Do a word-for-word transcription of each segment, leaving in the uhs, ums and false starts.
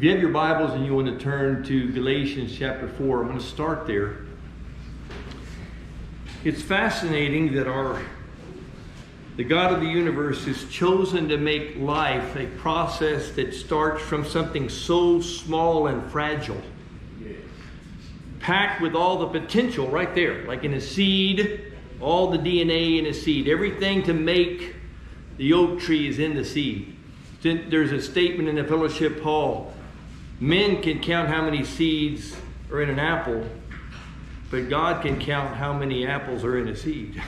If you have your Bibles and you want to turn to Galatians chapter four, I'm going to start there. It's fascinating that our the God of the universe has chosen to make life a process that starts from something so small and fragile. Yes. Packed with all the potential right there, like in a seed, all the D N A in a seed. Everything to make the oak tree is in the seed. There's a statement in the fellowship hall. Men can count how many seeds are in an apple, but God can count how many apples are in a seed.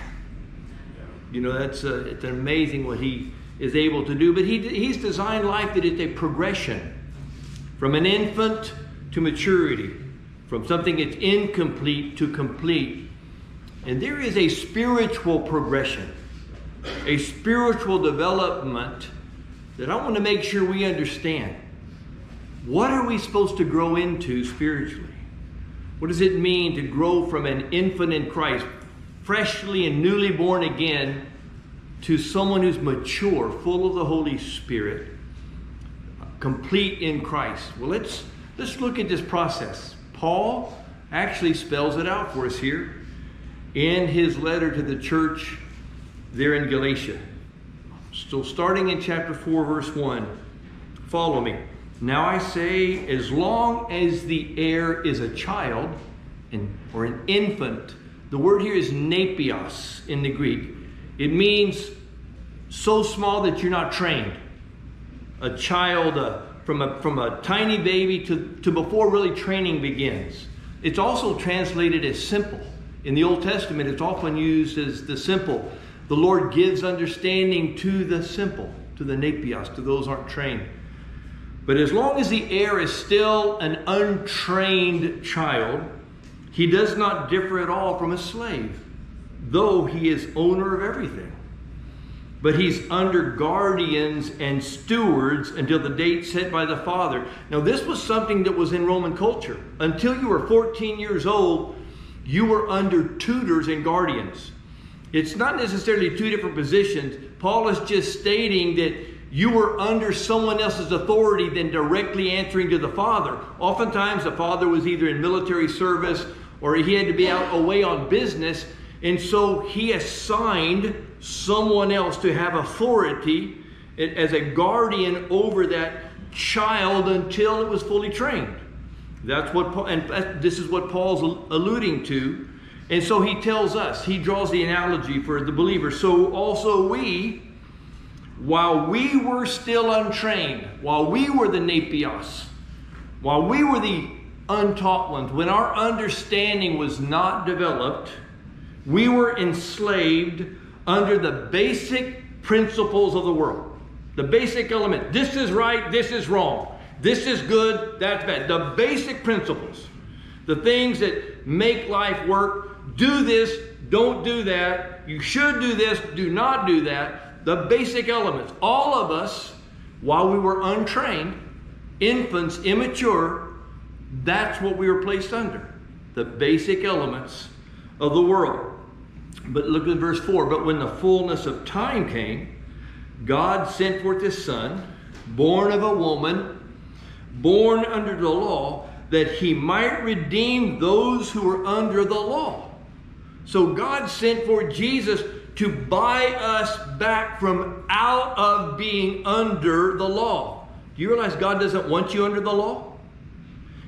You know, that's uh, it's amazing what he is able to do. But he, he's designed life that it's a progression from an infant to maturity, from something that's incomplete to complete. And there is a spiritual progression, a spiritual development that I want to make sure we understand. What are we supposed to grow into spiritually? What does it mean to grow from an infant in Christ, freshly and newly born again, to someone who's mature, full of the Holy Spirit, complete in Christ? Well, let's let's look at this process. Paul actually spells it out for us here in his letter to the church there in Galatia. So starting in chapter four, verse one, follow me. Now I say, as long as the heir is a child and, or an infant. The word here is napios in the Greek. It means so small that you're not trained. A child uh, from, a, from a tiny baby to, to before really training begins. It's also translated as simple. In the Old Testament, it's often used as the simple. The Lord gives understanding to the simple, to the napios, to those who aren't trained. But as long as the heir is still an untrained child, he does not differ at all from a slave, though he is owner of everything. But he's under guardians and stewards until the date set by the father. Now, this was something that was in Roman culture. Until you were fourteen years old, you were under tutors and guardians. It's not necessarily two different positions. Paul is just stating that you were under someone else's authority than directly answering to the father. Oftentimes, the father was either in military service or he had to be out away on business. And so he assigned someone else to have authority as a guardian over that child until it was fully trained. That's what Paul, and this is what Paul's alluding to. And so he tells us, he draws the analogy for the believer. So also we, while we were still untrained, while we were the napios, while we were the untaught ones, when our understanding was not developed, we were enslaved under the basic principles of the world. The basic element, this is right, this is wrong. This is good, that's bad. The basic principles, the things that make life work, do this, don't do that, you should do this, do not do that. The basic elements. All of us, while we were untrained, infants, immature, that's what we were placed under. The basic elements of the world. But look at verse four. But when the fullness of time came, God sent forth his son, born of a woman, born under the law, that he might redeem those who were under the law. So God sent forth Jesus to buy us back from out of being under the law. Do you realize God doesn't want you under the law?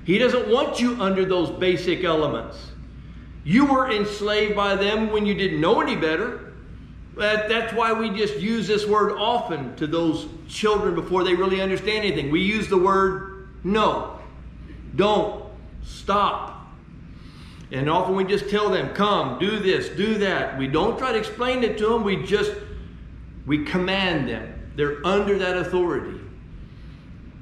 He doesn't want you under those basic elements. You were enslaved by them when you didn't know any better. But that's why we just use this word often to those children before they really understand anything. We use the word no, don't, stop. And often we just tell them, come, do this, do that. We don't try to explain it to them. We just, we command them. They're under that authority.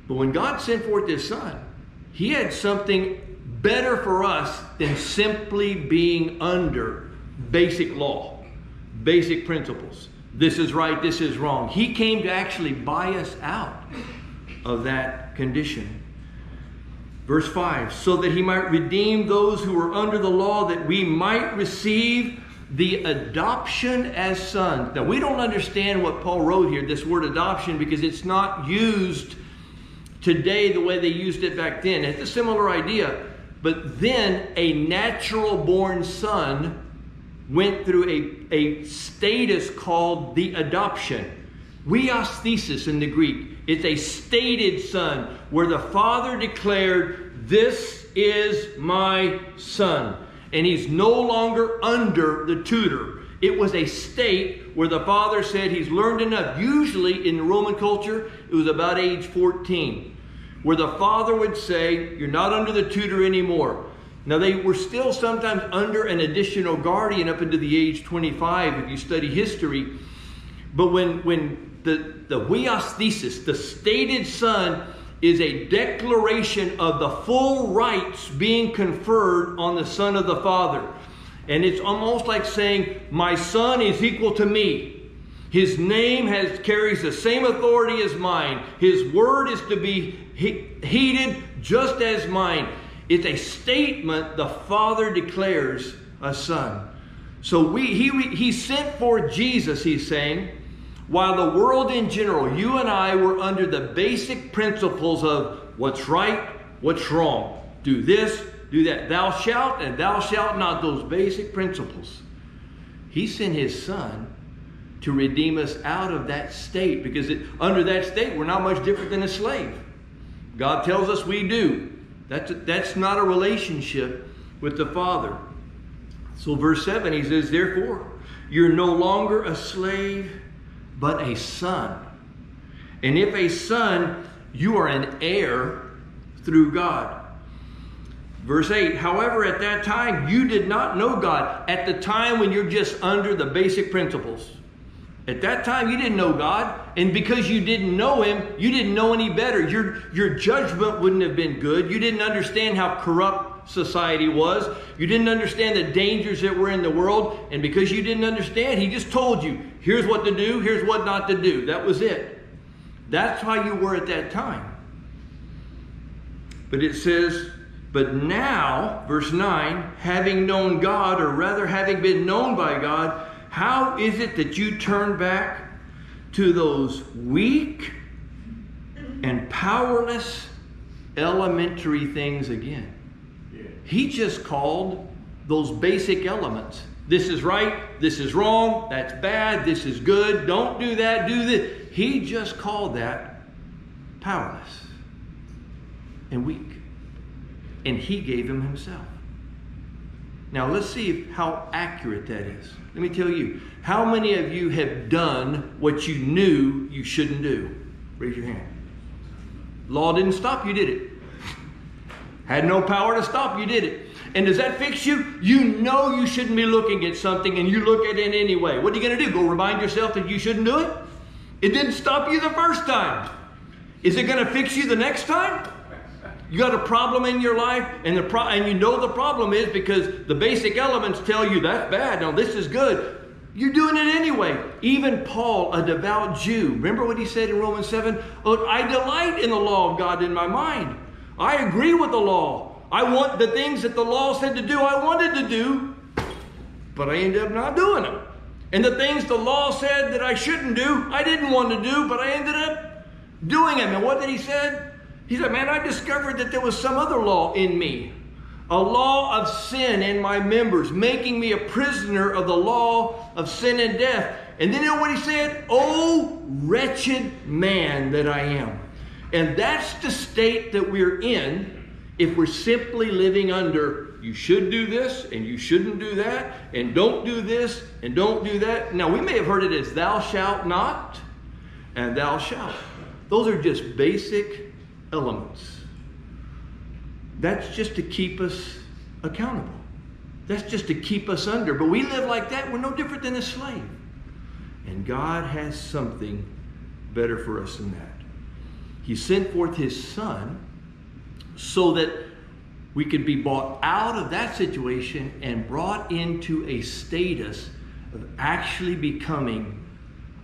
But when God sent forth his son, he had something better for us than simply being under basic law, basic principles. This is right, this is wrong. He came to actually buy us out of that condition. Verse five, so that he might redeem those who were under the law, that we might receive the adoption as sons. Now, we don't understand what Paul wrote here, this word adoption, because it's not used today the way they used it back then. It's a similar idea. But then a natural born son went through a, a status called the adoption. Weisthesis in the Greek. It's a stated son where the father declared, this is my son. And he's no longer under the tutor. It was a state where the father said he's learned enough. Usually in the Roman culture, it was about age fourteen. Where the father would say, you're not under the tutor anymore. Now they were still sometimes under an additional guardian up into the age twenty-five if you study history. But when, when the, the weisthesis, the stated son, is a declaration of the full rights being conferred on the son of the father. And it's almost like saying, my son is equal to me. His name has, carries the same authority as mine. His word is to be he, heeded just as mine. It's a statement the Father declares a son. So we, he, he sent for Jesus, he's saying, while the world in general, you and I were under the basic principles of what's right, what's wrong. Do this, do that. Thou shalt and thou shalt not. Those basic principles. He sent his son to redeem us out of that state, because it, under that state we're not much different than a slave. God tells us we do. That's, a, that's not a relationship with the Father. So verse seven, he says, therefore, you're no longer a slave, but a son. And if a son, you are an heir through God. Verse eight, however, at that time, you did not know God. At the time when you're just under the basic principles. At that time, you didn't know God, and because you didn't know Him, you didn't know any better. Your, your judgment wouldn't have been good. You didn't understand how corrupt society was. You didn't understand the dangers that were in the world, and because you didn't understand, He just told you, here's what to do, here's what not to do. That was it. That's how you were at that time. But it says, but now, verse nine, having known God, or rather having been known by God, how is it that you turn back to those weak and powerless elementary things again? Yeah. He just called those basic elements. This is right. This is wrong. That's bad. This is good. Don't do that. Do this. He just called that powerless and weak. And he gave him himself. Now, let's see how accurate that is. Let me tell you, how many of you have done what you knew you shouldn't do? Raise your hand. Law didn't stop you, did it? Had no power to stop you, did it? And does that fix you? You know you shouldn't be looking at something and you look at it anyway. What are you going to do? Go remind yourself that you shouldn't do it? It didn't stop you the first time. Is it going to fix you the next time? You got a problem in your life, and the pro and you know the problem is because the basic elements tell you that's bad, now this is good. You're doing it anyway. Even Paul, a devout Jew, remember what he said in Romans seven? Oh, I delight in the law of God in my mind. I agree with the law. I want the things that the law said to do, I wanted to do, but I ended up not doing them. And the things the law said that I shouldn't do, I didn't want to do, but I ended up doing them. And what did he say? He said, man, I discovered that there was some other law in me, a law of sin in my members, making me a prisoner of the law of sin and death. And then you know what he said? Oh, wretched man that I am. And that's the state that we're in if we're simply living under, you should do this and you shouldn't do that, and don't do this and don't do that. Now, we may have heard it as thou shalt not and thou shalt. Those are just basic elements. That's just to keep us accountable. That's just to keep us under. But we live like that. We're no different than a slave. And God has something better for us than that. He sent forth his son so that we could be bought out of that situation and brought into a status of actually becoming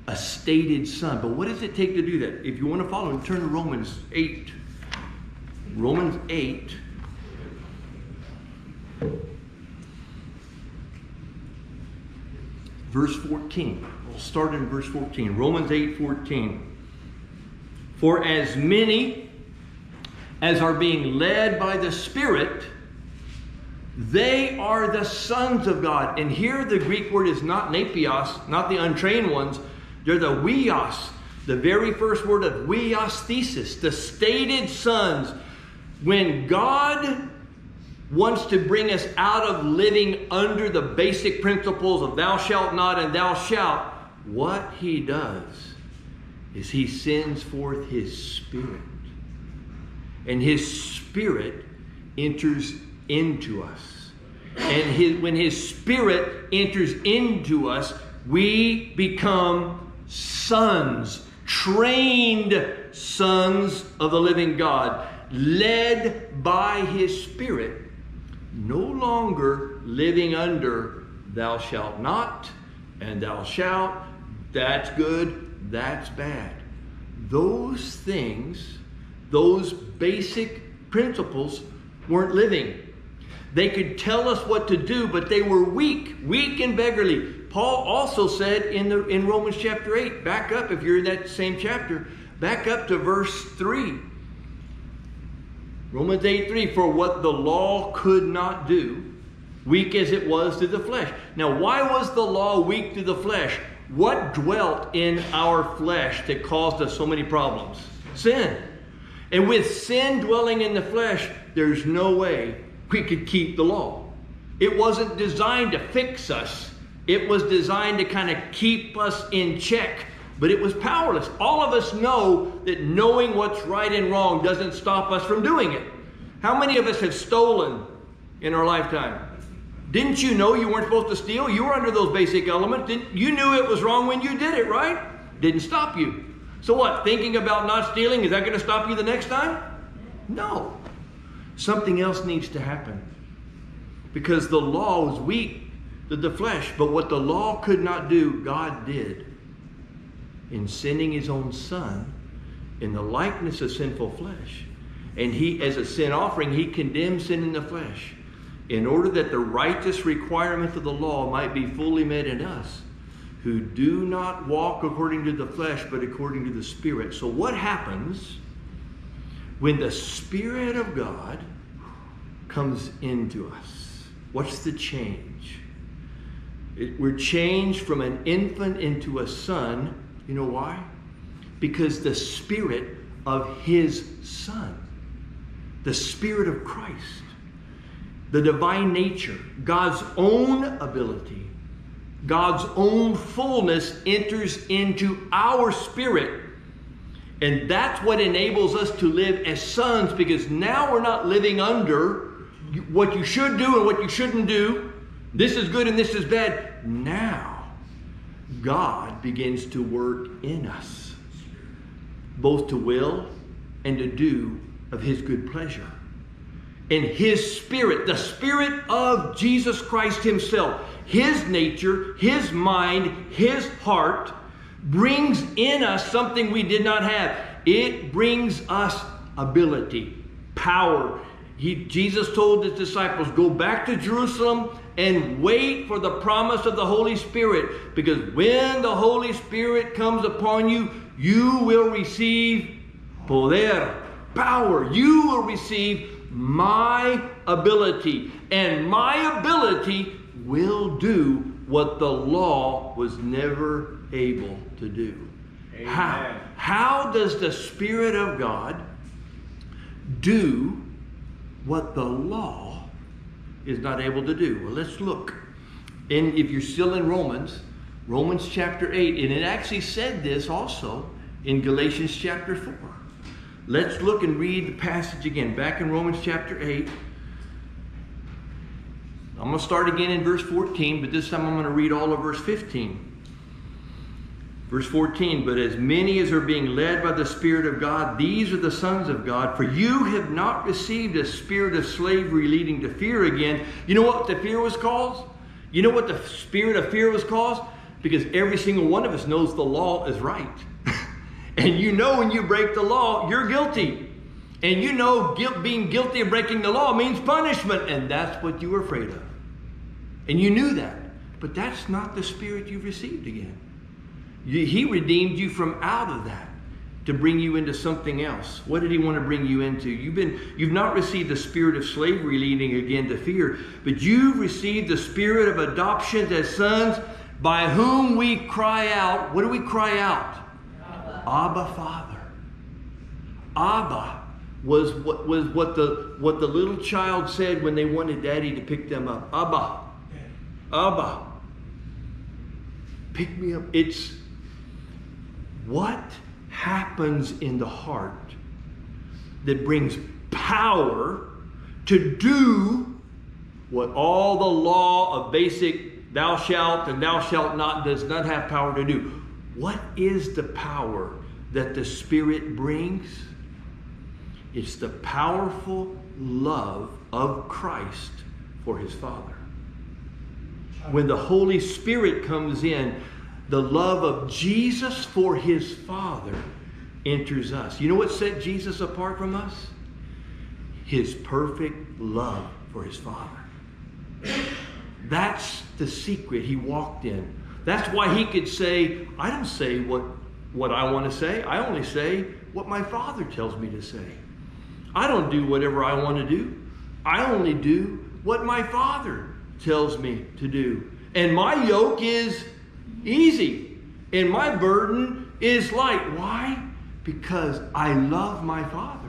a stated son. But what does it take to do that? If you want to follow him, turn to Romans eight. Romans eight. Verse fourteen. We'll start in verse fourteen. Romans eight, fourteen. For as many as are being led by the Spirit, they are the sons of God. And here the Greek word is not napios, not the untrained ones. They're the weos, the very first word of weosthesis, the stated sons. When God wants to bring us out of living under the basic principles of thou shalt not and thou shalt, what he does is he sends forth his Spirit. And his Spirit enters into us. And his, when his Spirit enters into us, we become sons, trained sons of the living God, led by his Spirit, no longer living under thou shalt not and thou shalt, that's good, that's bad. Those things, those basic principles weren't living. They could tell us what to do, but they were weak, weak and beggarly. Paul also said in, the, in Romans chapter eight, back up if you're in that same chapter, back up to verse three. Romans eight three, for what the law could not do, weak as it was to the flesh. Now, why was the law weak to the flesh? What dwelt in our flesh that caused us so many problems? Sin. And with sin dwelling in the flesh, there's no way we could keep the law. It wasn't designed to fix us. It was designed to kind of keep us in check, but it was powerless. All of us know that knowing what's right and wrong doesn't stop us from doing it. How many of us have stolen in our lifetime? Didn't you know you weren't supposed to steal? You were under those basic elements. You knew it was wrong when you did it, right? Didn't stop you. So what, thinking about not stealing, is that going to stop you the next time? No. Something else needs to happen. Because the law was weak to the flesh, but what the law could not do, God did in sending his own Son in the likeness of sinful flesh. And he, as a sin offering, he condemned sin in the flesh in order that the righteous requirement of the law might be fully met in us, who do not walk according to the flesh, but according to the Spirit. So what happens when the Spirit of God comes into us? What's the change? It, we're changed from an infant into a son. You know why? Because the Spirit of his Son, the Spirit of Christ, the divine nature, God's own ability, God's own fullness enters into our spirit. And that's what enables us to live as sons, because now we're not living under what you should do and what you shouldn't do. This is good and this is bad. Now, God begins to work in us, both to will and to do of his good pleasure. And his Spirit, the Spirit of Jesus Christ himself, his nature, his mind, his heart, brings in us something we did not have. It brings us ability, power. He, Jesus told his disciples, go back to Jerusalem and wait for the promise of the Holy Spirit, because when the Holy Spirit comes upon you, you will receive poder, power. You will receive my ability, and my ability will do what the law was never able to do. Amen. How? How does the Spirit of God do what the law is not able to do? Well, let's look. And if you're still in Romans, Romans chapter eight, and it actually said this also in Galatians chapter four. Let's look and read the passage again. Back in Romans chapter eight. I'm going to start again in verse fourteen, but this time I'm going to read all of verse fifteen. Verse fourteen, but as many as are being led by the Spirit of God, these are the sons of God. For you have not received a spirit of slavery leading to fear again. You know what the fear was caused? You know what the spirit of fear was caused? Because every single one of us knows the law is right. And you know when you break the law, you're guilty. And you know guilt, being guilty of breaking the law means punishment. And that's what you were afraid of. And you knew that. But that's not the spirit you've received again. He redeemed you from out of that. to bring you into something else. What did he want to bring you into? You've been, you've not received the spirit of slavery leading again to fear, but you've received the spirit of adoption as sons, by whom we cry out. What do we cry out? Abba, Abba Father. Abba was what, was what the, what the little child said when they wanted Daddy to pick them up. Abba. Abba. Pick me up. It's what happens in the heart that brings power to do what all the law of basic thou shalt and thou shalt not does not have power to do. What is the power that the Spirit brings? It's the powerful love of Christ for his Father. When the Holy Spirit comes in, the love of Jesus for his Father enters us. You know what set Jesus apart from us? His perfect love for his Father. That's the secret he walked in. That's why he could say, I don't say what, what I want to say. I only say what my Father tells me to say. I don't do whatever I want to do. I only do what my Father tells me to do. And my yoke is easy, and my burden is light. Why? Because I love my Father.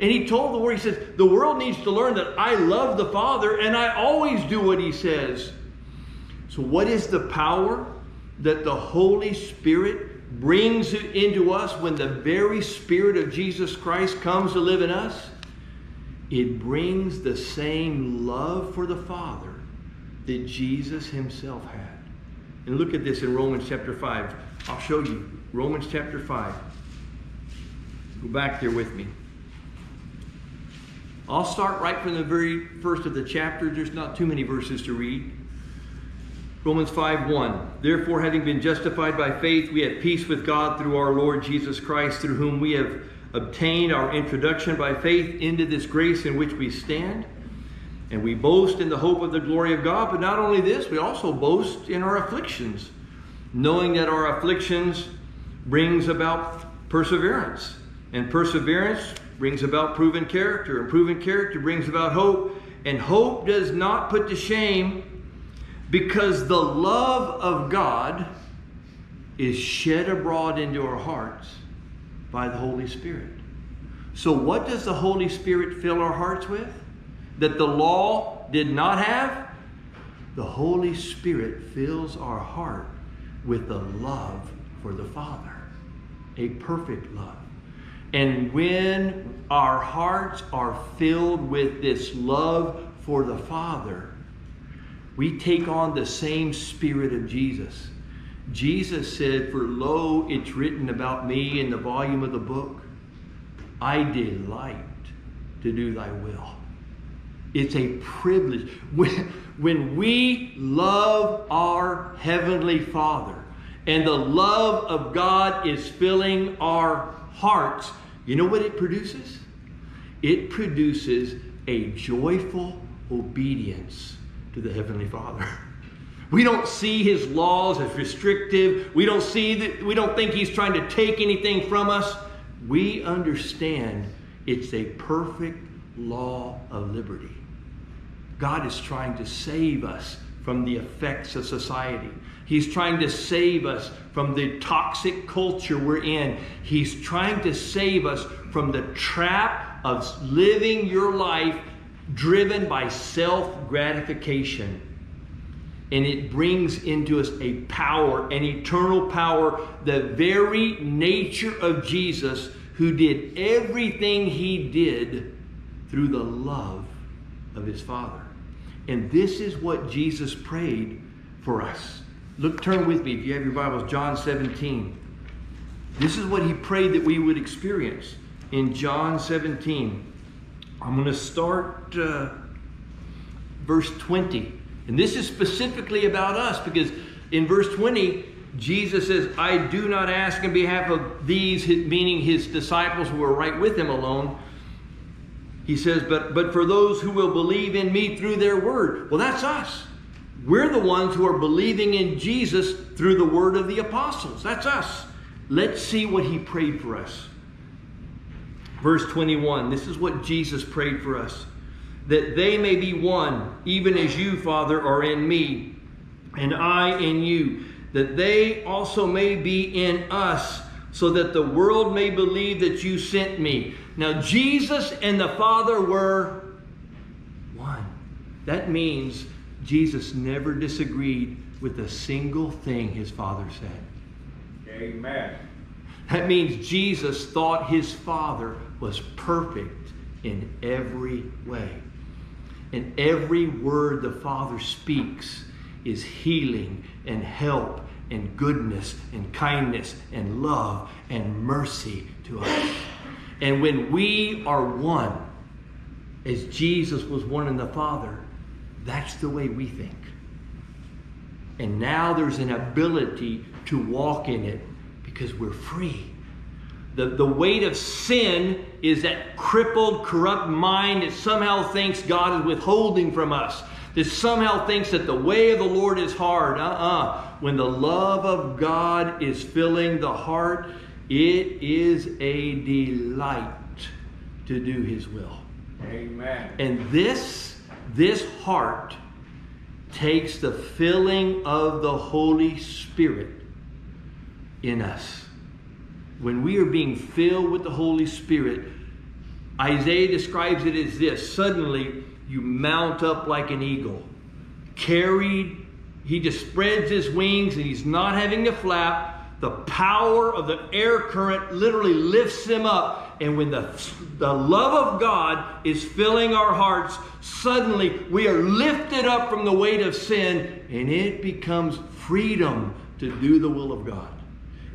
And he told the world, he says, the world needs to learn that I love the Father and I always do what he says. So what is the power that the Holy Spirit brings into us when the very Spirit of Jesus Christ comes to live in us? It brings the same love for the Father that Jesus himself had. And look at this in Romans chapter five. I'll show you. Romans chapter five. Go back there with me. I'll start right from the very first of the chapter. There's not too many verses to read. Romans five one. Therefore, having been justified by faith, we have peace with God through our Lord Jesus Christ, through whom we have obtained our introduction by faith into this grace in which we stand. And we boast in the hope of the glory of God. But not only this, we also boast in our afflictions, knowing that our afflictions brings about perseverance. And perseverance brings about proven character. And proven character brings about hope. And hope does not put to shame, because the love of God is shed abroad into our hearts by the Holy Spirit. So what does the Holy Spirit fill our hearts with that the law did not have? The Holy Spirit fills our heart with a love for the Father, a perfect love. And when our hearts are filled with this love for the Father, we take on the same Spirit of Jesus. Jesus said, for lo, it's written about me in the volume of the book, I delight to do thy will. It's a privilege. When, when we love our Heavenly Father and the love of God is filling our hearts, you know what it produces? It produces a joyful obedience to the Heavenly Father. We don't see his laws as restrictive. We don't see that, we don't think he's trying to take anything from us. We understand it's a perfect law of liberty. God is trying to save us from the effects of society. He's trying to save us from the toxic culture we're in. He's trying to save us from the trap of living your life driven by self-gratification. And it brings into us a power, an eternal power, the very nature of Jesus, who did everything he did through the love of his Father. And this is what Jesus prayed for us. Look, turn with me if you have your Bibles, John seventeen. This is what he prayed that we would experience in John seventeen. I'm going to start uh, verse twenty. And this is specifically about us, because in verse twenty, Jesus says, I do not ask on behalf of these, meaning his disciples who were right with him alone. He says, but, but for those who will believe in me through their word. Well, that's us. We're the ones who are believing in Jesus through the word of the apostles. That's us. Let's see what he prayed for us. Verse twenty-one, this is what Jesus prayed for us, that they may be one, even as you, Father, are in me, and I in you, that they also may be in us, so that the world may believe that you sent me. Now, Jesus and the Father were one. That means Jesus never disagreed with a single thing his Father said. Amen. That means Jesus thought his Father was perfect in every way. And every word the Father speaks is healing and help and goodness and kindness and love and mercy to us. And when we are one, as Jesus was one in the Father, that's the way we think. And now there's an ability to walk in it because we're free. The, the weight of sin is that crippled, corrupt mind that somehow thinks God is withholding from us, that somehow thinks that the way of the Lord is hard. Uh-uh. When the love of God is filling the heart, it is a delight to do His will. Amen. And this, this heart takes the filling of the Holy Spirit in us. When we are being filled with the Holy Spirit, Isaiah describes it as this: suddenly you mount up like an eagle, carried, he just spreads his wings and he's not having to flap. The power of the air current literally lifts him up. And when the, the love of God is filling our hearts, suddenly we are lifted up from the weight of sin, and it becomes freedom to do the will of God.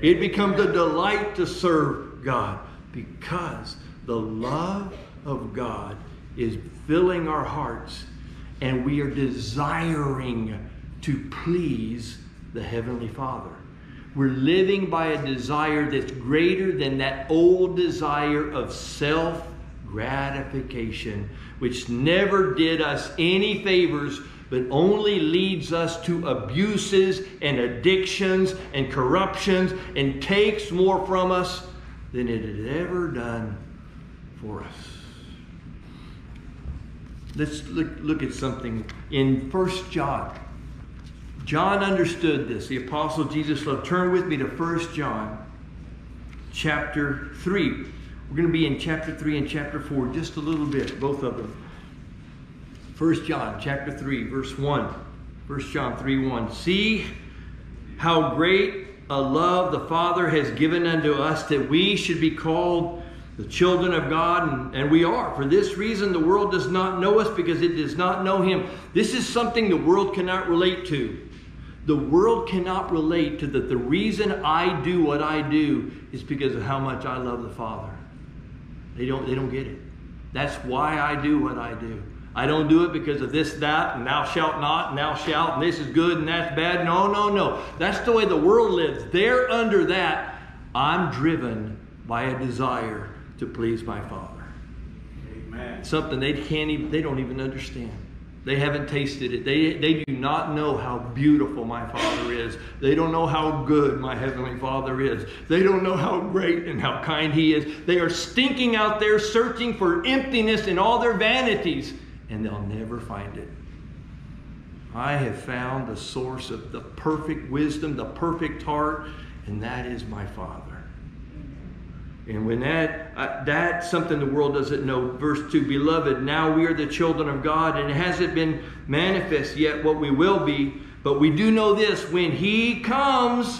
It becomes a delight to serve God because the love of God is filling our hearts and we are desiring to please the Heavenly Father. We're living by a desire that's greater than that old desire of self-gratification, which never did us any favors, but only leads us to abuses and addictions and corruptions and takes more from us than it had ever done for us. Let's look, look at something in First John. John understood this. The Apostle Jesus loved. Turn with me to First John chapter three. We're going to be in chapter three and chapter four just a little bit, both of them. First John chapter three, verse one. First John three, one. See how great a love the Father has given unto us, that we should be called the children of God, and, and we are. For this reason, the world does not know us, because it does not know Him. This is something the world cannot relate to. The world cannot relate to that the reason I do what I do is because of how much I love the Father. They don't, they don't get it. That's why I do what I do. I don't do it because of this, that, and thou shalt not, and thou shalt, and this is good, and that's bad. No, no, no. That's the way the world lives. They're under that. I'm driven by a desire to please my Father. Amen. Something they can't even, they don't even understand. They haven't tasted it. They, they do not know how beautiful my Father is. They don't know how good my Heavenly Father is. They don't know how great and how kind He is. They are stinking out there searching for emptiness in all their vanities, and they'll never find it. I have found the source of the perfect wisdom, the perfect heart, and that is my Father. And when that, uh, that's something the world doesn't know. Verse two, beloved, now we are the children of God, and it hasn't been manifest yet what we will be, but we do know this, when He comes,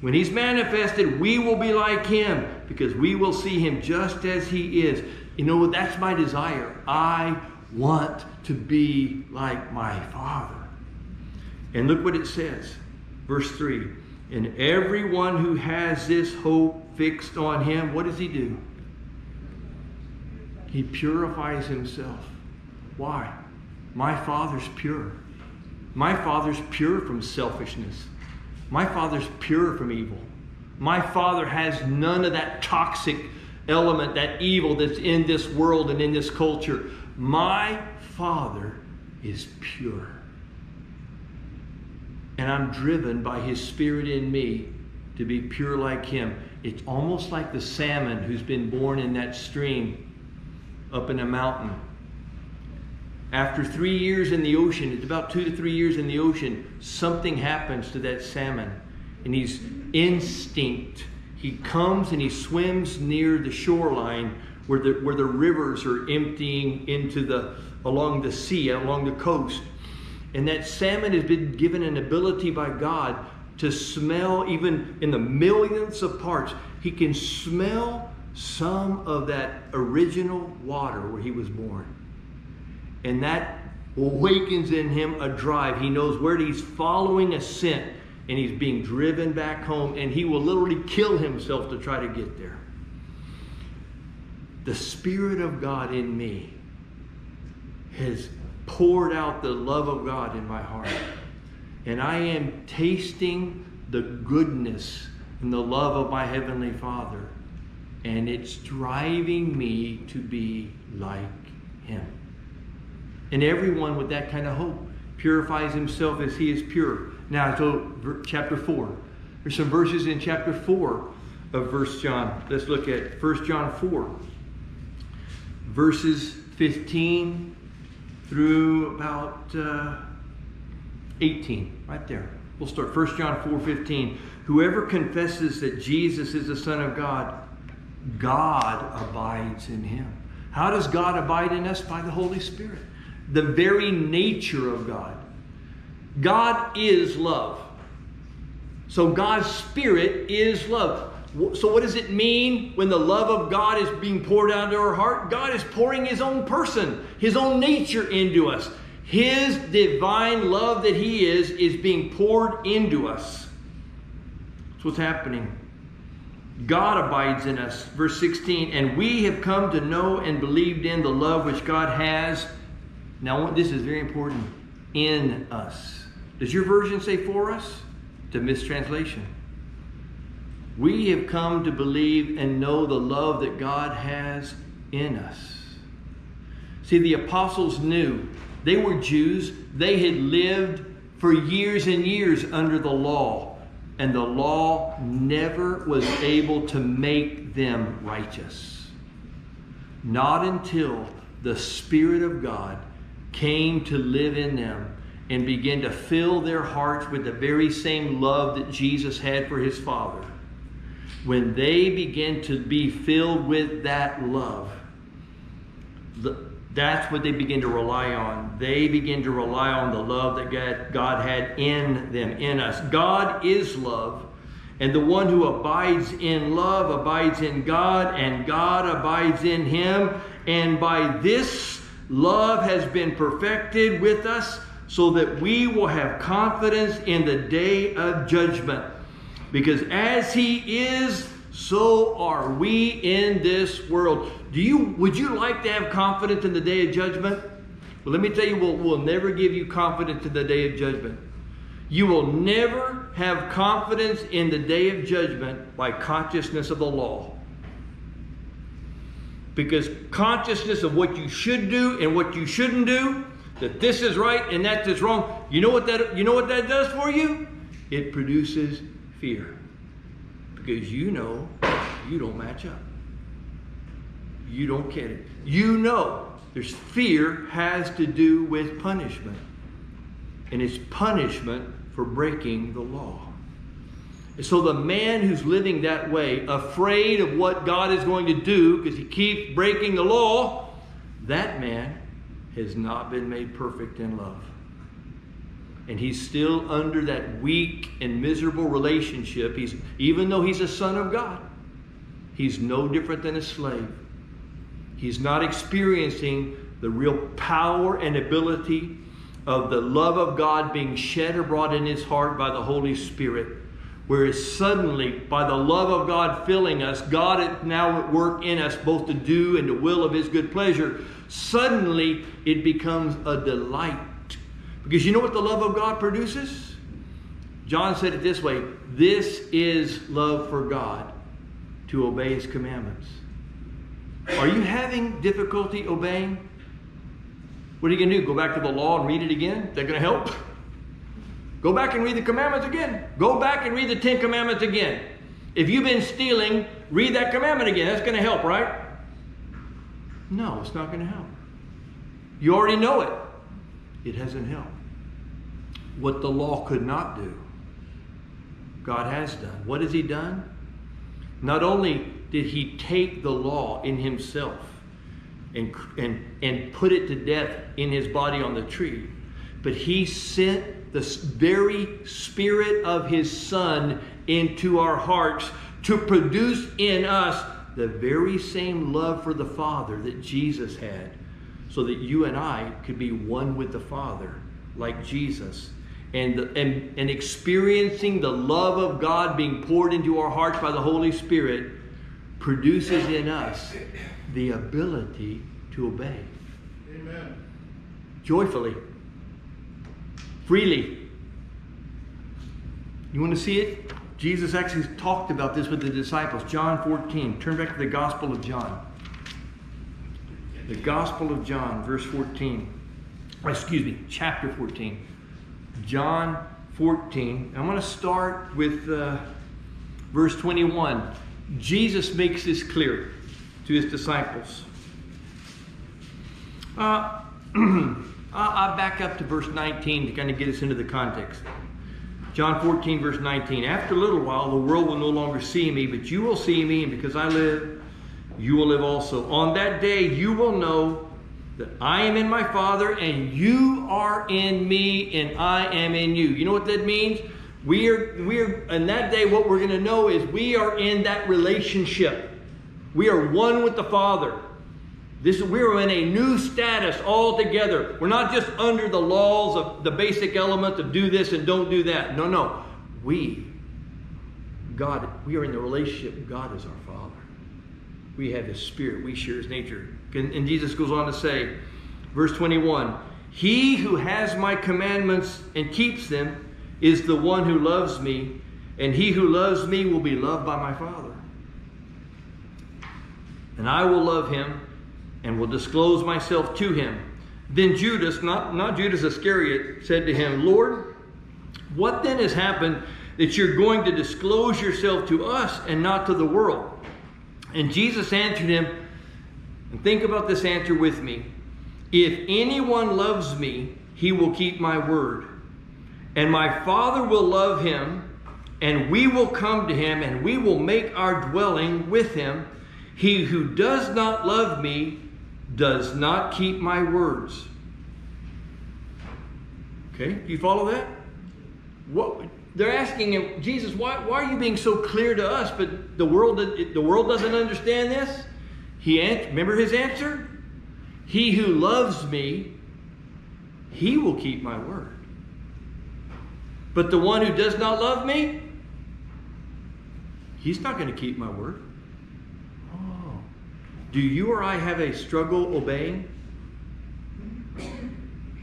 when He's manifested, we will be like Him, because we will see Him just as He is. You know, that's my desire. I want to be like my Father. And look what it says. Verse three. And everyone who has this hope fixed on Him, what does He do? He purifies Himself. Why? My Father's pure. My Father's pure from selfishness. My Father's pure from evil. My Father has none of that toxic element, that evil that's in this world and in this culture. My Father is pure. And I'm driven by His Spirit in me to be pure like him. It's almost like the salmon who's been born in that stream up in a mountain. After three years in the ocean, it's about two to three years in the ocean, something happens to that salmon. And he's instinct. He comes and he swims near the shoreline where the, where the rivers are emptying into the, along the sea, along the coast. And that salmon has been given an ability by God to smell, even in the millions of parts, he can smell some of that original water where he was born. And that awakens in him a drive. He knows where he's following a scent, and he's being driven back home, and he will literally kill himself to try to get there. The Spirit of God in me has poured out the love of God in my heart. And I am tasting the goodness and the love of my Heavenly Father. And it's driving me to be like Him. And everyone with that kind of hope purifies himself as He is pure. Now, so chapter four. There's some verses in chapter four of First John. Let's look at First John four. Verses fifteen through about uh, eighteen. Right there. We'll start First John four fifteen. Whoever confesses that Jesus is the Son of God, God abides in him. How does God abide in us? By the Holy Spirit. The very nature of God. God is love. So God's Spirit is love. So what does it mean when the love of God is being poured out into our heart? God is pouring His own person, His own nature into us. His divine love that He is, is being poured into us. That's what's happening. God abides in us. Verse sixteen, and we have come to know and believed in the love which God has. Now, this is very important. In us. Does your version say for us? It's a mistranslation. We have come to believe and know the love that God has in us. See, the apostles knew. They were Jews. They had lived for years and years under the law. And the law never was able to make them righteous. Not until the Spirit of God came to live in them and began to fill their hearts with the very same love that Jesus had for His Father. When they began to be filled with that love, that's what they begin to rely on. They begin to rely on the love that God had in them, in us. God is love, and the one who abides in love abides in God, and God abides in him. And by this, love has been perfected with us so that we will have confidence in the day of judgment. Because as He is, so are we in this world. Do you, would you like to have confidence in the day of judgment? Well, let me tell you what will never give you confidence in the day of judgment. You will never have confidence in the day of judgment by consciousness of the law. Because consciousness of what you should do and what you shouldn't do, that this is right and that is wrong, you know what that, you know what that does for you? It produces fear. Because you know you don't match up. You don't get it. You know there's fear has to do with punishment. And it's punishment for breaking the law. So the man who's living that way, afraid of what God is going to do because he keeps breaking the law, that man has not been made perfect in love. And he's still under that weak and miserable relationship. He's, even though he's a son of God, he's no different than a slave. He's not experiencing the real power and ability of the love of God being shed abroad in his heart by the Holy Spirit. Whereas suddenly, by the love of God filling us, God is now at work in us, both to do and to will of His good pleasure. Suddenly, it becomes a delight. Because you know what the love of God produces? John said it this way, this is love for God, to obey His commandments. Are you having difficulty obeying? What are you going to do? Go back to the law and read it again? Is that going to help? Go back and read the commandments again. Go back and read the Ten Commandments again. If you've been stealing, read that commandment again. That's going to help, right? No, it's not going to help. You already know it. It hasn't helped. What the law could not do, God has done. What has He done? Not only did He take the law in Himself and, and, and put it to death in His body on the tree, but He sent the very Spirit of His Son into our hearts to produce in us the very same love for the Father that Jesus had, so that you and I could be one with the Father like Jesus. And, and, and experiencing the love of God being poured into our hearts by the Holy Spirit produces in us the ability to obey. Amen. Joyfully. Freely. You want to see it? Jesus actually talked about this with the disciples. John fourteen. Turn back to the Gospel of John. The Gospel of John, verse fourteen. Excuse me, chapter fourteen. John fourteen. I'm going to start with uh, verse twenty-one. Jesus makes this clear to His disciples. Uh, I'll back up to verse nineteen to kind of get us into the context. John fourteen, verse nineteen. After a little while, the world will no longer see me, but you will see me, and because I live, you will live also. On that day, you will know that I am in my Father, and you are in me, and I am in you. You know what that means? We are, we are, and that day what we're going to know is we are in that relationship. We are one with the Father. This, we are in a new status altogether. We're not just under the laws of the basic elements of do this and don't do that. No, no. We, God, we are in the relationship. God is our Father. We have His Spirit. We share His nature. And Jesus goes on to say, verse twenty-one, he who has my commandments and keeps them is the one who loves me, and he who loves me will be loved by my Father. And I will love him and will disclose myself to him. Then Judas, not, not Judas Iscariot, said to him, Lord, what then has happened that you're going to disclose yourself to us and not to the world? And Jesus answered him, and think about this answer with me. If anyone loves me, he will keep my word. And my Father will love him, and we will come to him, and we will make our dwelling with him. He who does not love me does not keep my words. Okay, do you follow that? What, they're asking him, Jesus, why, why are you being so clear to us, but the world, the world doesn't understand this? He answered, remember his answer? He who loves me, he will keep my word. But the one who does not love me, he's not going to keep my word. Oh. Do you or I have a struggle obeying?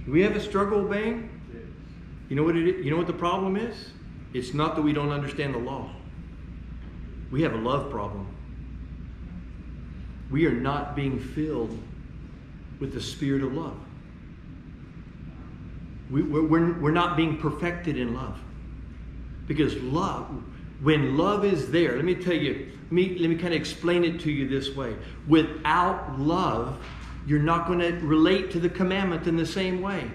Do we have a struggle obeying? You know what it is? You know what the problem is? It's not that we don't understand the law. We have a love problem. We are not being filled with the spirit of love. We, we're, we're not being perfected in love. Because love, when love is there, let me tell you, let me, let me kind of explain it to you this way. Without love, you're not going to relate to the commandment in the same way.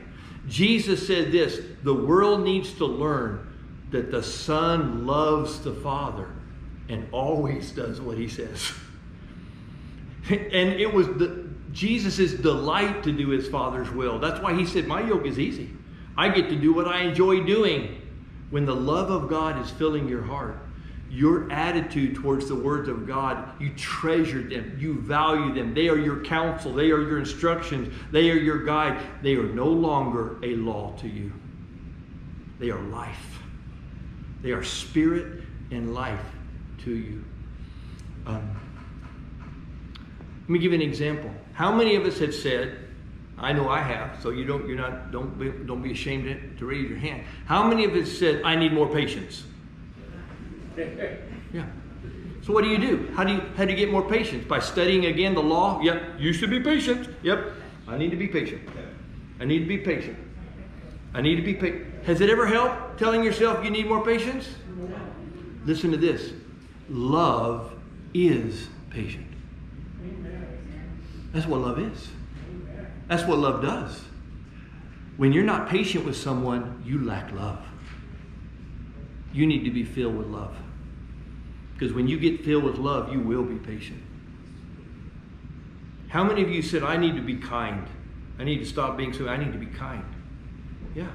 Jesus said this, the world needs to learn that the Son loves the Father and always does what He says. And it was the, Jesus' delight to do His Father's will. That's why He said, my yoke is easy. I get to do what I enjoy doing. When the love of God is filling your heart, your attitude towards the words of God, you treasure them. You value them. They are your counsel. They are your instructions. They are your guide. They are no longer a law to you. They are life. They are spirit and life to you. Um, Let me give you an example. How many of us have said, I know I have, so you don't, you're not, don't be, don't be ashamed to raise your hand. How many of us said, I need more patience? Yeah. So what do you do? How do you, how do you get more patience? By studying again the law? Yep, you should be patient. Yep, I need to be patient. I need to be patient. I need to be patient. Has it ever helped telling yourself you need more patience? No. Listen to this. Love is patient. Amen. That's what love is. Amen. That's what love does. When you're not patient with someone, you lack love. You need to be filled with love. Because when you get filled with love, you will be patient. How many of you said, I need to be kind? I need to stop being so, I need to be kind. Yeah.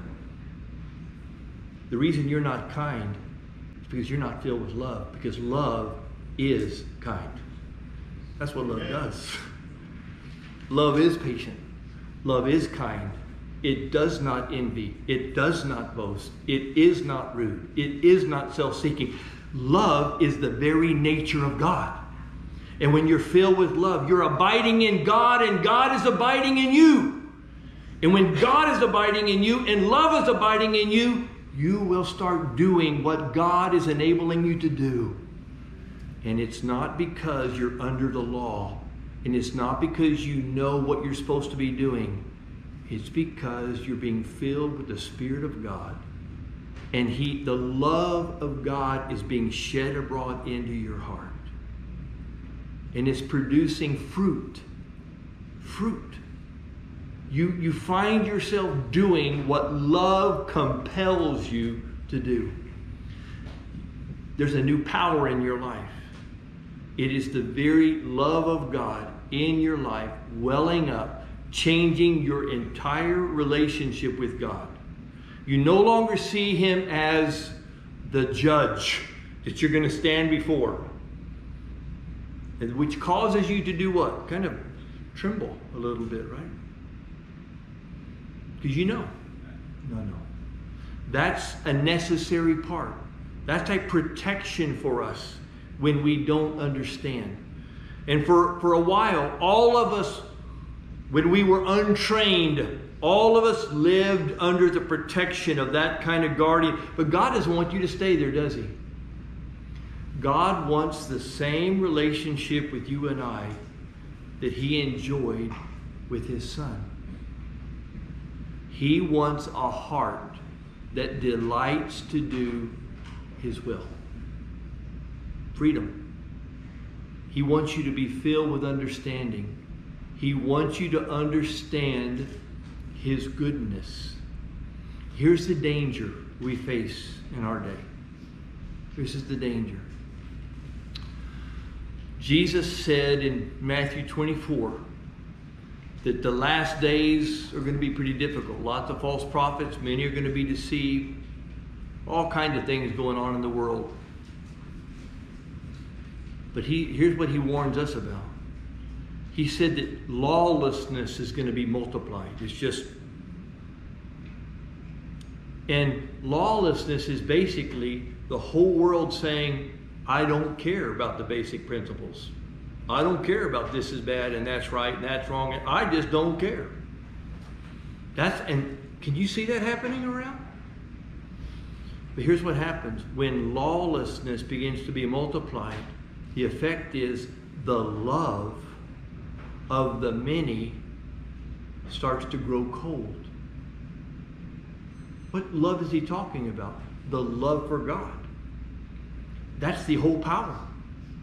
The reason you're not kind is because you're not filled with love. Because love is kind. That's what love does. Love is patient. Love is kind. It does not envy. It does not boast. It is not rude. It is not self-seeking. Love is the very nature of God. And when you're filled with love, you're abiding in God, and God is abiding in you. And when God is abiding in you and love is abiding in you, you will start doing what God is enabling you to do. And it's not because you're under the law. And it's not because you know what you're supposed to be doing. It's because you're being filled with the Spirit of God. And he, the love of God is being shed abroad into your heart. And it's producing fruit. Fruit. You, you find yourself doing what love compels you to do. There's a new power in your life. It is the very love of God in your life welling up, changing your entire relationship with God. You no longer see him as the judge that you're going to stand before, which causes you to do what? Kind of tremble a little bit, right? Because you know. No, no. That's a necessary part. That's a protection for us when we don't understand. And for, for a while, all of us, when we were untrained, all of us lived under the protection of that kind of guardian. But God doesn't want you to stay there, does he? God wants the same relationship with you and I that he enjoyed with his son. He wants a heart that delights to do his will. Freedom. He wants you to be filled with understanding. He wants you to understand his goodness. Here's the danger we face in our day. This is the danger. Jesus said in Matthew twenty-four that the last days are going to be pretty difficult. Lots of false prophets. Many are going to be deceived. All kinds of things going on in the world. But he, here's what he warns us about. He said that lawlessness is going to be multiplied. It's just... And lawlessness is basically the whole world saying, I don't care about the basic principles. I don't care about this is bad and that's right and that's wrong. And I just don't care. That's, and can you see that happening around? But here's what happens. When lawlessness begins to be multiplied, the effect is the love of the many starts to grow cold. What love is he talking about? The love for God. That's the whole power.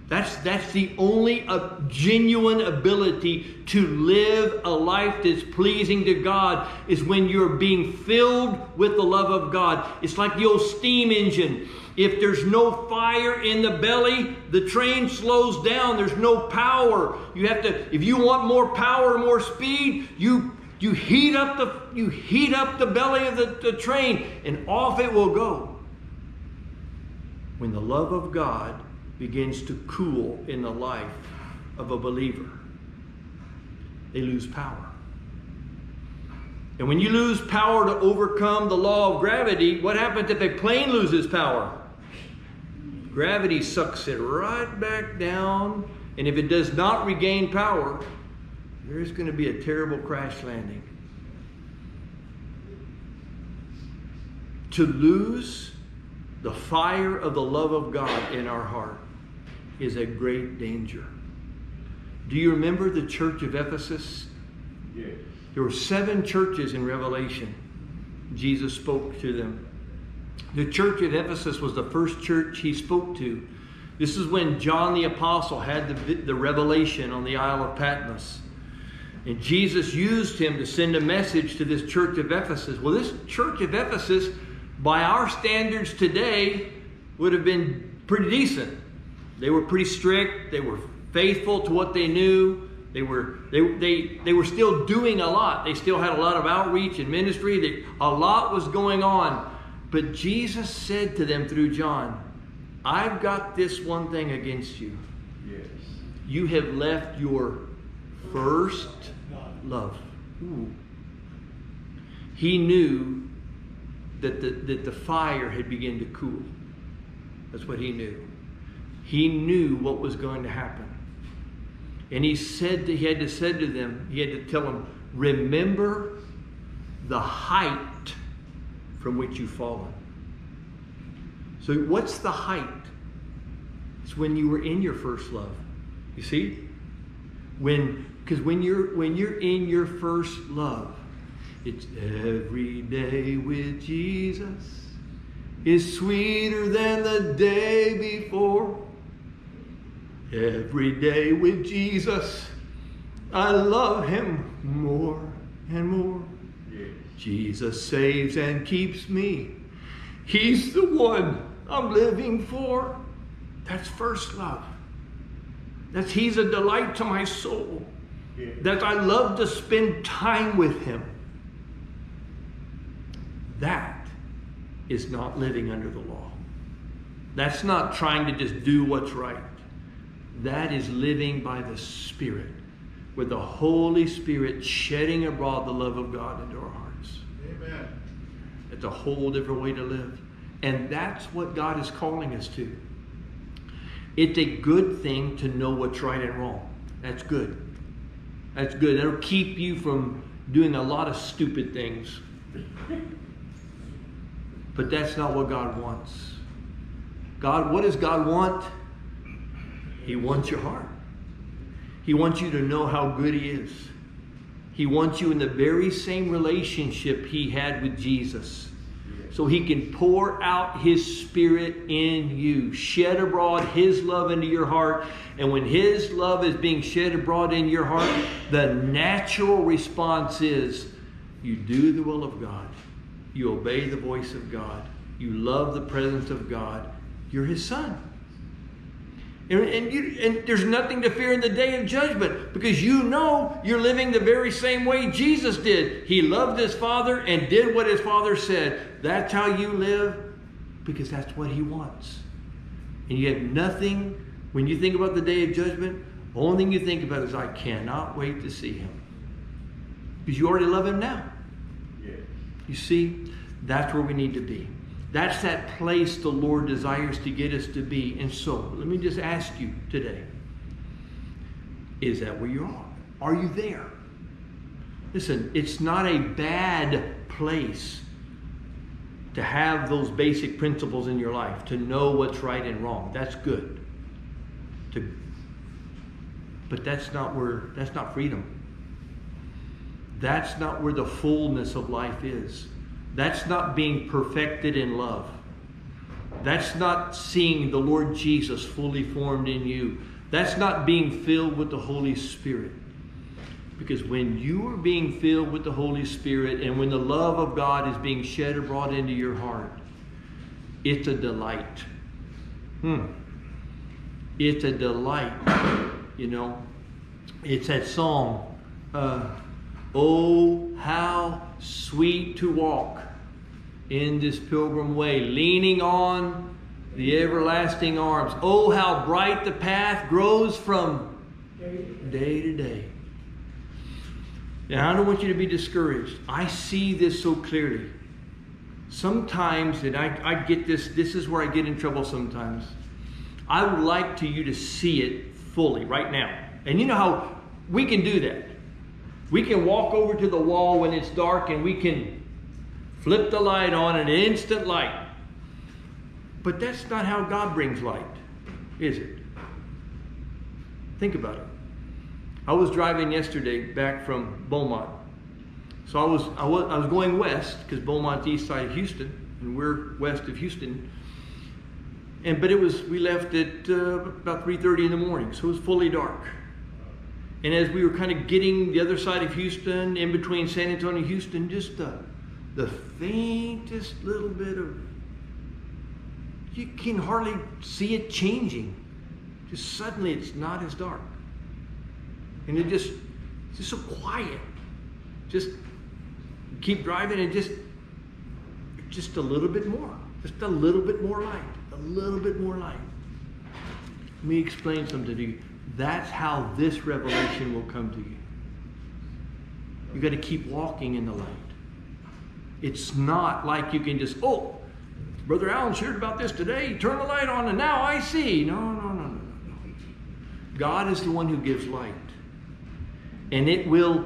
That's, that's the only uh, genuine ability to live a life that's pleasing to God is when you're being filled with the love of God. It's like the old steam engine. If there's no fire in the belly, the train slows down. There's no power. You have to, if you want more power, more speed, you You heat up the, you heat up the belly of the, the train, and off it will go. When the love of God begins to cool in the life of a believer, they lose power. And when you lose power to overcome the law of gravity, what happens if a plane loses power? Gravity sucks it right back down, and if it does not regain power, there's going to be a terrible crash landing. To lose the fire of the love of God in our heart is a great danger. Do you remember the church of Ephesus? Yes. There were seven churches in Revelation. Jesus spoke to them. The church at Ephesus was the first church he spoke to. This is when John the Apostle had the, the revelation on the Isle of Patmos. And Jesus used him to send a message to this church of Ephesus. Well, this church of Ephesus, by our standards today, would have been pretty decent. They were pretty strict. They were faithful to what they knew. They were, they, they, they were still doing a lot. They still had a lot of outreach and ministry. They, a lot was going on. But Jesus said to them through John, I've got this one thing against you. Yes. You have left your first love. Ooh. He knew that the, that the fire had begun to cool. That's what he knew. He knew what was going to happen. And he said to, he had to say to them, he had to tell them, remember the height from which you've fallen. So what's the height? It's when you were in your first love. You see? When, because when you're when you're in your first love, it's every day with Jesus is sweeter than the day before. Every day with Jesus, I love him more and more. Yes. Jesus saves and keeps me. He's the one I'm living for. That's first love. That's he's a delight to my soul. Yes. That I love to spend time with him. That is not living under the law. That's not trying to just do what's right. That is living by the Spirit, with the Holy Spirit shedding abroad the love of God into our hearts. Amen. It's a whole different way to live. And that's what God is calling us to. It's a good thing to know what's right and wrong. That's good. That's good. That'll keep you from doing a lot of stupid things. But that's not what God wants. God, what does God want? He wants your heart. He wants you to know how good he is. He wants you in the very same relationship he had with Jesus. So he can pour out his Spirit in you. Shed abroad his love into your heart. And when his love is being shed abroad in your heart, the natural response is you do the will of God. You obey the voice of God. You love the presence of God. You're his son. And, and, you, and there's nothing to fear in the day of judgment, because you know you're living the very same way Jesus did. He loved his Father and did what his Father said. That's how you live, because that's what he wants. And you have nothing, when you think about the day of judgment, the only thing you think about is, I cannot wait to see him. Because you already love him now. Yes. You see, that's where we need to be. That's that place the Lord desires to get us to be. And so, let me just ask you today, is that where you are? Are you there? Listen, it's not a bad place to have those basic principles in your life, to know what's right and wrong. That's good. To, but that's not where, that's not freedom. That's not where the fullness of life is. That's not being perfected in love. That's not seeing the Lord Jesus fully formed in you. That's not being filled with the Holy Spirit. Because when you are being filled with the Holy Spirit and when the love of God is being shed abroad into your heart, it's a delight. Hmm. It's a delight. You know, it's that song, uh, Oh, how sweet to walk in this pilgrim way, leaning on the everlasting arms. Oh, how bright the path grows from day to day. Now, I don't want you to be discouraged. I see this so clearly. Sometimes, and I, I get this, this is where I get in trouble sometimes. I would like to you to see it fully right now. And you know how we can do that. We can walk over to the wall when it's dark and we can flip the light on in an instant light. But that's not how God brings light, is it? Think about it. I was driving yesterday back from Beaumont. So I was, I was, I was going west, because Beaumont's east side of Houston, and we're west of Houston. And, but it was, we left at uh, about three thirty in the morning, so it was fully dark. And as we were kind of getting the other side of Houston, in between San Antonio and Houston, just the, the faintest little bit of, you can hardly see it changing. Just suddenly it's not as dark. And it just, it's just so quiet. Just keep driving and just, just a little bit more. Just a little bit more light, a little bit more light. Let me explain something to you. That's how this revelation will come to you. You got to keep walking in the light. It's not like you can just, oh, Brother Alan shared about this today, turn the light on and now I see. No, no, no, no, no. God is the one who gives light. And it will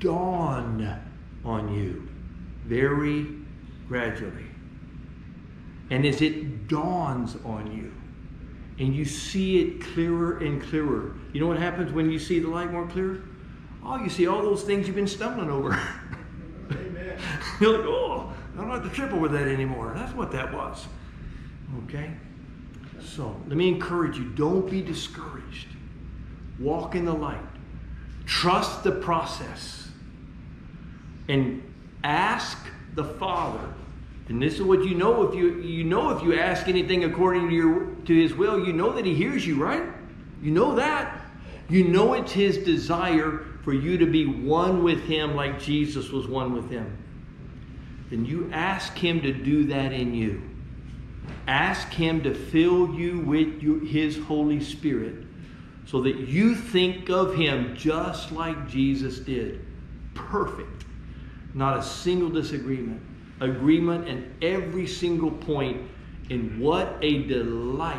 dawn on you very gradually. And as it dawns on you, and you see it clearer and clearer. You know what happens when you see the light more clear? Oh, you see all those things you've been stumbling over. Amen. You're like, oh, I don't have to trip over that anymore. That's what that was. Okay? So, let me encourage you. Don't be discouraged. Walk in the light. Trust the process. And ask the Father. And this is what you know if you you know if you ask anything according to your to his will, you know that he hears you, right? You know that. You know it's his desire for you to be one with him like Jesus was one with him. Then you ask him to do that in you. Ask him to fill you with your, his Holy Spirit so that you think of him just like Jesus did. Perfect. Not a single disagreement. Agreement and every single point, and what a delight.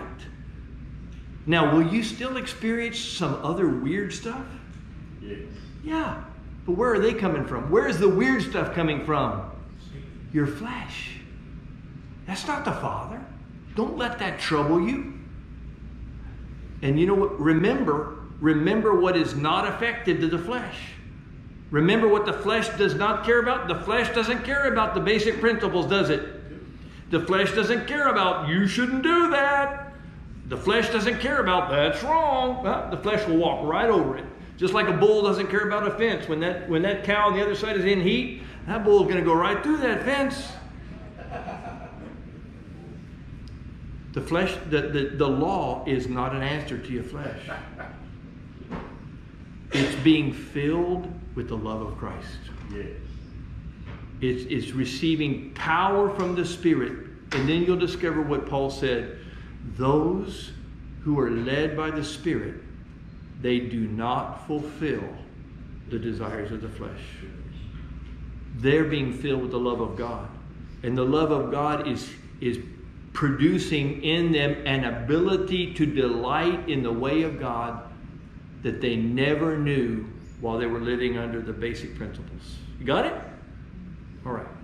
Now, will you still experience some other weird stuff? Yes. Yeah, but where are they coming from? Where is the weird stuff coming from? Your flesh. That's not the Father. Don't let that trouble you. And you know what? Remember, remember what is not effective to the flesh. Remember what the flesh does not care about? The flesh doesn't care about the basic principles, does it? The flesh doesn't care about, you shouldn't do that. The flesh doesn't care about, that's wrong. Well, the flesh will walk right over it. Just like a bull doesn't care about a fence. When that, when that cow on the other side is in heat, that bull is going to go right through that fence. The flesh, the, the, the law is not an answer to your flesh. It's being filled with the love of Christ. Yes. It's, it's receiving power from the Spirit. And then you'll discover what Paul said. Those who are led by the Spirit, they do not fulfill the desires of the flesh. They're being filled with the love of God. And the love of God is, is producing in them an ability to delight in the way of God that they never knew while they were living under the basic principles. You got it? All right.